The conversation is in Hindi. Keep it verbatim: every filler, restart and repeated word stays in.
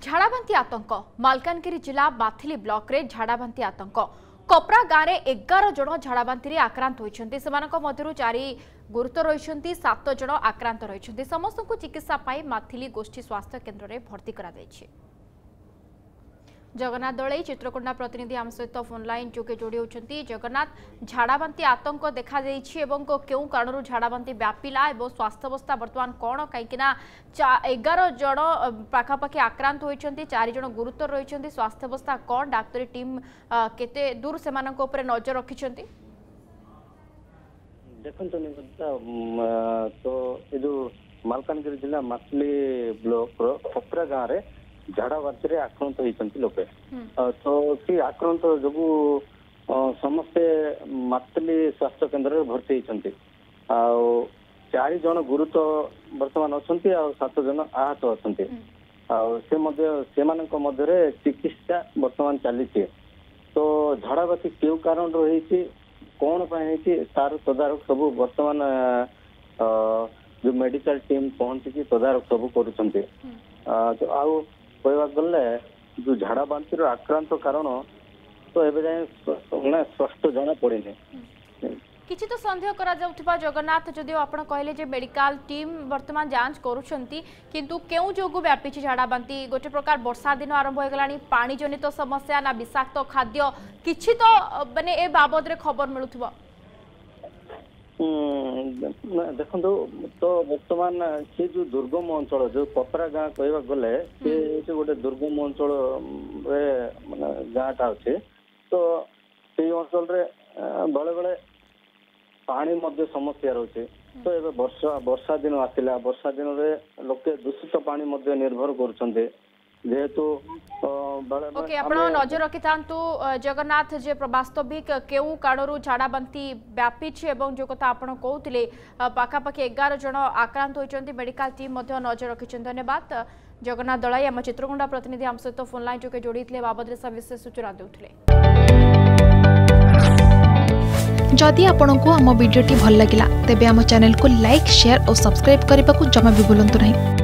झाड़ाबांती आतंक मालकानगिरी जिला माथिली ब्लॉक रे झाड़ाबांती आतंक कोपरा गाँव में एगार जन झाड़ाबांती आक्रांत होती चार गुरुतर रही सात जन आक्रांत रही समस्त को चिकित्सा पाई माथिली गोष्ठी स्वास्थ्य केन्द्र में भर्ती करा जगन्नाथ दलई चित्रकोंडा प्रतिनिधि आम सहित फोनलाइन जोगे जोड़ी होती। जगन्नाथ झाड़ाबांती आतंक देखा एवं क्यों कारण झाड़ाबांती व्यापिला और स्वास्थ्यावस्था बर्तमान कौन कहीं एगार जन पाखापाखि आक्रांत होती चार जन गुरुतर रही स्वास्थ्यावस्था कौन डाक्तरी टीम केते दूर से नजर रखी देखो तो जो मालकानगिरी जिला माथली ब्लॉक कोपरा गाँव में झाड़ाबांती रे आक्रांत होती लोके तो सी आक्रांत जो समस्ते माथली स्वास्थ्य केन्द्र में भर्ती होती चार जन गुरुत बर्तमान अच्छा सात जन आहत अच्छा मध्य चिकित्सा बर्तमान चली तो झाड़ाबांती क्यों कारण रही कौन तार तदारख सब बर्तमान जो मेडिकल टीम पहुंची तदारख सब कर आउ कहवा गले जो झाड़ाबांती आक्रांत कारण तो एवं जाए स्पष्ट जना पड़े किसी तो संदेह करा जाउथिबा। जगन्नाथ जदि आप कहले जे मेडिकल टीम वर्तमान जांच करूछंती किंतु केउ जोगु व्यापी झाड़ाबांती गोटे प्रकार वर्षा दिन आरंभ हो गलानी पानी जनित समस्या ना विषाक्त खाद्य किसी तो माने ए बाबद रे खबर मिलुथिबा देखो तो बर्तमान से जो दुर्गम अंचल जो कोपरा गाँ कह गले से गोटे दुर्गम अंचल मान गाँटा अच्छे तो से अंचल बेले बेले पानी समस्या रोचे तो ये वर्षा वर्षा दिन आसला वर्षा दिन में लोके दूषित पानी निर्भर कर जेहेतु ओके आपण नजर रखि थांतु। जगन्नाथ जे वास्तविक केउ कारणरू झाड़ाबांती व्यापीछे एवं जो कथा आपण कहउतिले पाखापाखि एगार जन आक्रांत होइचंती मेडिकल टीम मध्ये नजर रखिछन। धन्यवाद जगन्नाथ दलाई आम चित्रकोंडा प्रतिनिधि आम सहित फोनलाइन जोके जोड़ीथिले बाबदरे सविशेष सूचना देउथिले। जदि आपनकु आम भिडियोटि भल लागिला तेबे आम चैनल को लाइक शेयर और सब्सक्राइब करने को जमा भी भूलंतु नहीं।